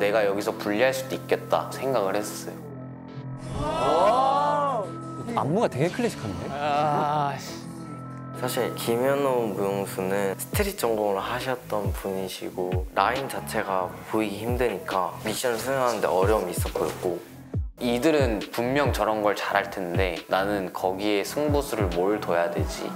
내가 여기서 불리할 수도 있겠다 생각을 했었어요. 안무가 되게 클래식한데? 사실 김현웅 무용수는 스트릿 전공을 하셨던 분이시고 라인 자체가 보이기 힘드니까 미션을 수행하는데 어려움이 있어 보였고, 이들은 분명 저런 걸 잘할 텐데 나는 거기에 승부수를 뭘 둬야 되지?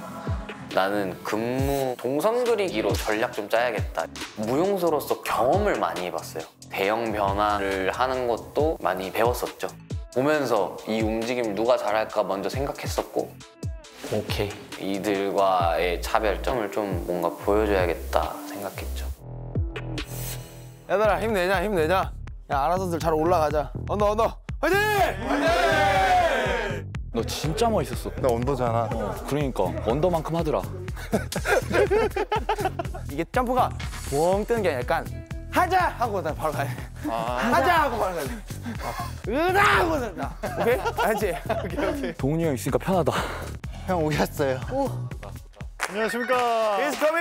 나는 근무 동선 그리기로 전략 좀 짜야겠다. 무용수로서 경험을 많이 해봤어요. 대형 변화를 하는 것도 많이 배웠었죠. 보면서 이 움직임 누가 잘할까 먼저 생각했었고, 오케이, 이들과의 차별점을 좀 뭔가 보여줘야겠다 생각했죠. 얘들아 힘내자 힘내자. 야 알아서들 잘 올라가자. 언더 화이팅! 화이팅! 너 진짜 멋있었어. 나 언더잖아. 그러니까 언더만큼 하더라. 이게 점프가 뻥 뜨는 게 아니라 약간 하자! 하고 나 바로 가야 돼. 하자! 하고 바로 가야 돼. 으나! 하고 나. 오케이? 알지? 오케이. 동훈이 형 있으니까 편하다. 형 오셨어요. 오. 안녕하십니까. 이스터미!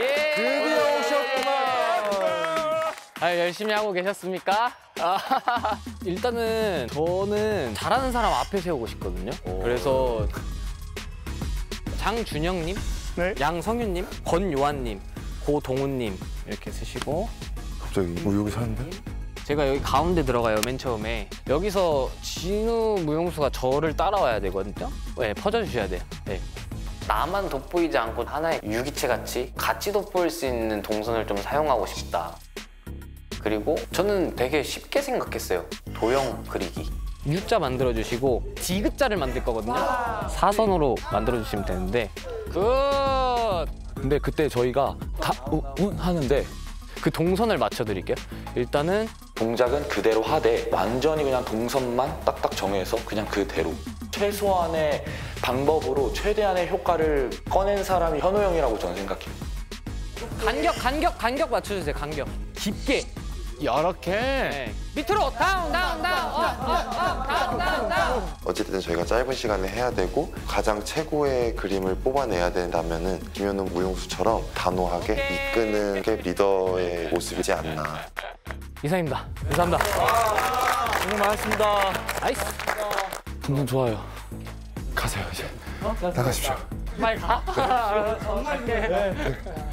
예! 드디어 오셨구만. 열심히 하고 계셨습니까? 일단은 저는 잘하는 사람 앞에 세우고 싶거든요. 오. 그래서 장준영님, 네? 양성윤님, 권요한님, 고동훈님 이렇게 쓰시고. 갑자기 여기 사는데? 제가 여기 가운데 들어가요, 맨 처음에. 여기서 진우 무용수가 저를 따라와야 되거든요. 네, 퍼져주셔야 돼요. 네. 나만 돋보이지 않고 하나의 유기체같이 같이 돋보일 수 있는 동선을 좀 사용하고 싶다. 그리고 저는 되게 쉽게 생각했어요. 도형 그리기. U자 만들어주시고 D자를 만들 거거든요. 사선으로 만들어주시면 되는데. 굿! 근데 그때 저희가 다 하는데 그 동선을 맞춰드릴게요. 일단은 동작은 그대로 하되 완전히 그냥 동선만 딱딱 정해서 그냥 그대로 최소한의 방법으로 최대한의 효과를 꺼낸 사람이 현호 형이라고 저는 생각해요. 간격 맞춰주세요. 간격 깊게 이렇게. 네. 밑으로 다운. 어쨌든 저희가 짧은 시간에 해야 되고 가장 최고의 그림을 뽑아내야 된다면은 김현웅 무용수처럼 단호하게 이끄는 게 리더의 모습이지 않나. 이상입니다. 감사합니다. 오늘 많았습니다. 나이스. 분명 좋아요. 가세요 이제. 나가십시오. 빨리 가. 정말.